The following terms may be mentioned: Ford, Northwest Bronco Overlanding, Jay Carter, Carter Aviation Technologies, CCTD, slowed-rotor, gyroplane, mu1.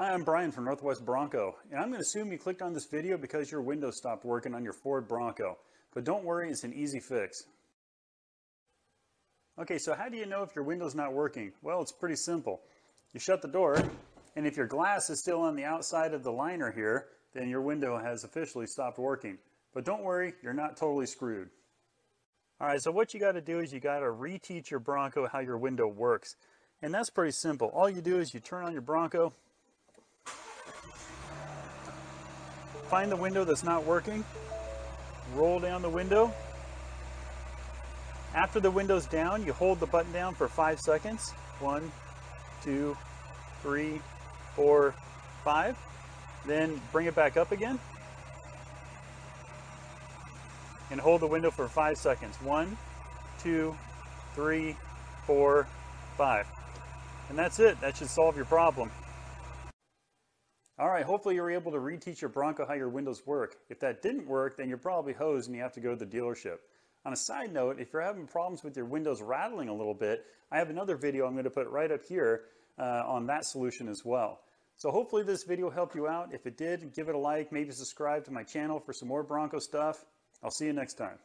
Hi, I'm Brian from Northwest Bronco, and I'm going to assume you clicked on this video because your window stopped working on your Ford Bronco, but don't worry, it's an easy fix. Okay, so how do you know if your window's not working? Well, it's pretty simple. You shut the door, and if your glass is still on the outside of the liner here, then your window has officially stopped working. But don't worry, you're not totally screwed. All right, so what you got to do is you got to reteach your Bronco how your window works. And that's pretty simple. All you do is you turn on your Bronco, find the window that's not working, roll down the window. After the window's down, you hold the button down for 5 seconds. 1, 2, 3, 4, 5. Then bring it back up again. And hold the window for 5 seconds. 1, 2, 3, 4, 5. And that's it. That should solve your problem. All right, hopefully you were able to reteach your Bronco how your windows work. If that didn't work, then you're probably hosed and you have to go to the dealership. On a side note, if you're having problems with your windows rattling a little bit, I have another video I'm going to put right up here on that solution as well. So hopefully this video helped you out. If it did, give it a like, maybe subscribe to my channel for some more Bronco stuff. I'll see you next time.